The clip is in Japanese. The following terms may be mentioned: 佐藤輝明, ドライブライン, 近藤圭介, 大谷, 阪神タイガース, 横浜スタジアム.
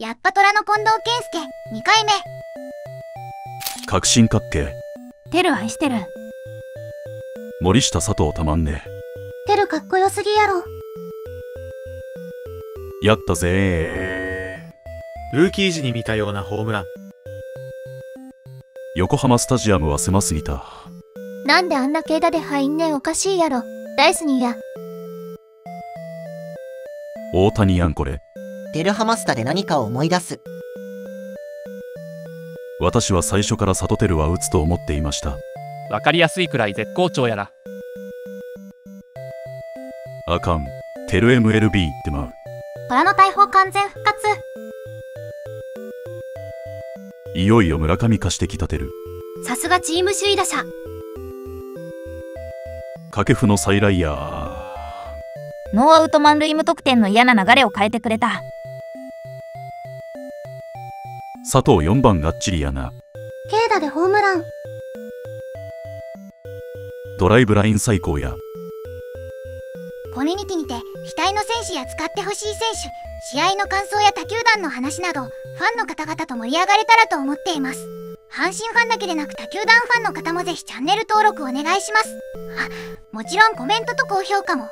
やっぱ虎の近藤圭介2回目。確信かっけ。テル愛してる。森下佐藤たまんね。テルかっこよすぎやろ。やったぜー。ルーキー時に見たようなホームラン。横浜スタジアムは狭すぎた。なんであんな軽打で入んねん、おかしいやろ。ダイスニーや。大谷やんこれ。テルハマスタで何かを思い出す。私は最初からサトテルは打つと思っていました。わかりやすいくらい絶好調やな。あかん、テル MLB ってまう。虎の大砲完全復活。いよいよ村上化してきたテル。さすがチーム首位打者。掛布の再来や。ノーアウト満塁無得点の嫌な流れを変えてくれた。佐藤4番がっちりやな。軽打でホームラン。ドライブライン最高や。コミュニティにて額の選手や使ってほしい選手、試合の感想や他球団の話など、ファンの方々と盛り上がれたらと思っています。阪神ファンだけでなく他球団ファンの方もぜひチャンネル登録お願いします。あ、もちろんコメントと高評価も。